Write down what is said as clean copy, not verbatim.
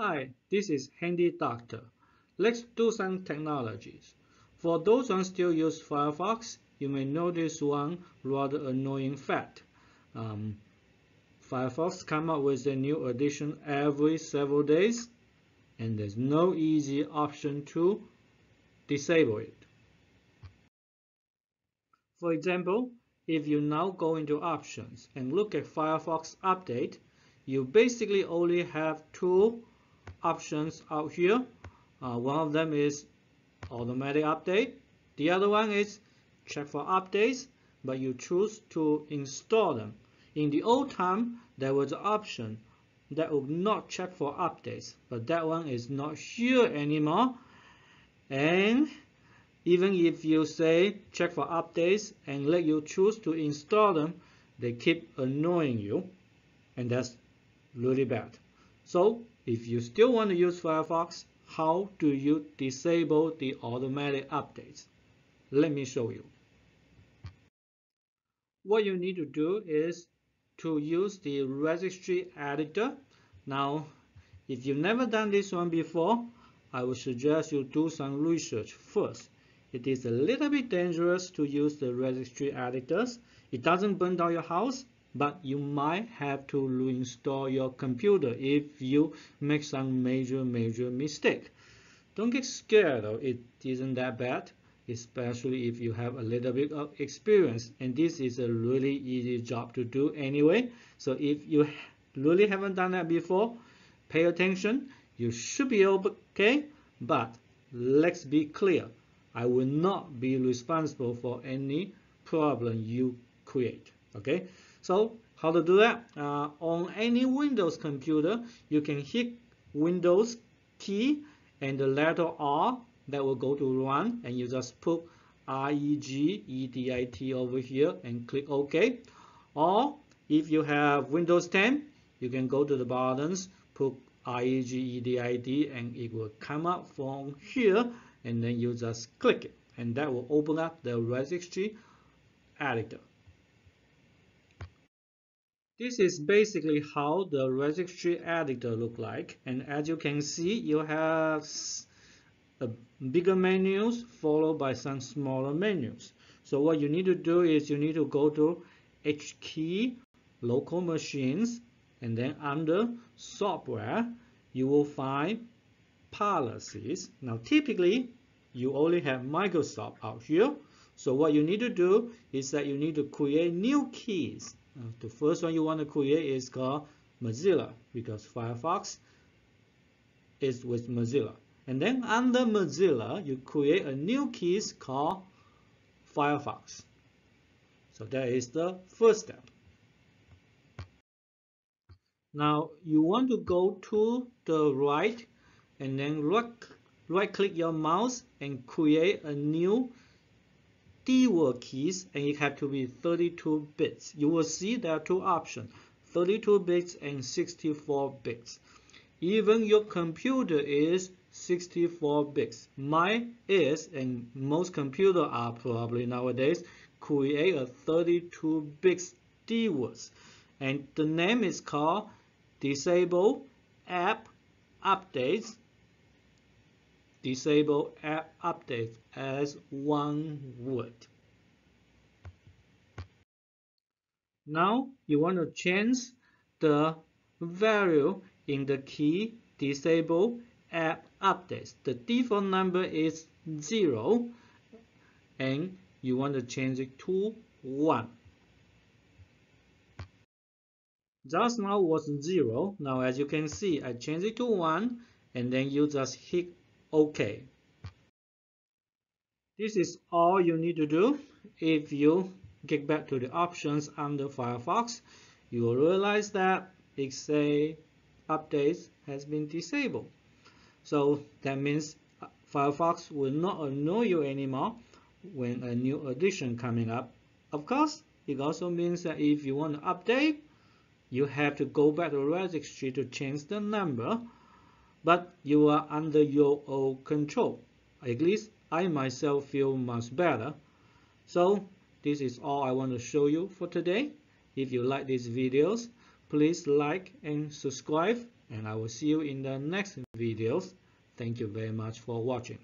Hi, this is Handy Doctor. Let's do some technologies. For those who still use Firefox, you may notice one rather annoying fact. Firefox comes up with a new edition every several days, and there's no easy option to disable it. For example, if you now go into Options and look at Firefox Update, you basically only have two options out here. One of them is automatic update. The other one is check for updates, but you choose to install them. In the old time, there was an option that would not check for updates, but that one is not here anymore. And even if you say check for updates and let you choose to install them, they keep annoying you, and that's really bad. So if you still want to use Firefox, how do you disable the automatic updates? Let me show you. What you need to do is to use the registry editor. Now, if you've never done this one before, I would suggest you do some research first. It is a little bit dangerous to use the registry editors. It doesn't burn down your house, but you might have to reinstall your computer if you make some major mistake. Don't get scared though, it isn't that bad, especially if you have a little bit of experience, and this is a really easy job to do anyway. So if you really haven't done that before, pay attention, you should be okay, but let's be clear, I will not be responsible for any problem you create, okay? So how to do that? On any Windows computer, you can hit Windows key and the letter R, that will go to run, and you just put regedit over here and click OK. Or if you have Windows 10, you can go to the buttons, put regedit, and it will come up from here, and then you just click it, and that will open up the registry editor. This is basically how the registry editor looks like, and as you can see, you have bigger menus followed by some smaller menus. So what you need to do is you need to go to HKey, local machines, and then under software, you will find policies. Now typically, you only have Microsoft out here. So what you need to do is that you need to create new keys. The first one you want to create is called Mozilla, because Firefox is with Mozilla. And then under Mozilla, you create a new key called Firefox. So that is the first step. Now you want to go to the right and then right-click your mouse and create a new keyword keys, and it have to be 32 bits. You will see there are two options, 32 bits and 64 bits. Even your computer is 64 bits. Mine is, and most computers are probably nowadays, create a 32 bits keywords. And the name is called Disable App Updates. Disable app updates as one word. Now you want to change the value in the key disable app updates. The default number is 0, and you want to change it to 1. Just now was 0. Now as you can see, I changed it to 1, and then you just hit OK. This is all you need to do. If you get back to the options under Firefox, you will realize that it says updates has been disabled. So that means Firefox will not annoy you anymore when a new edition coming up. Of course, it also means that if you want to update, you have to go back to the registry to change the number. But you are under your own control. At least I myself feel much better. So this is all I want to show you for today. If you like these videos, please like and subscribe and I will see you in the next videos. Thank you very much for watching.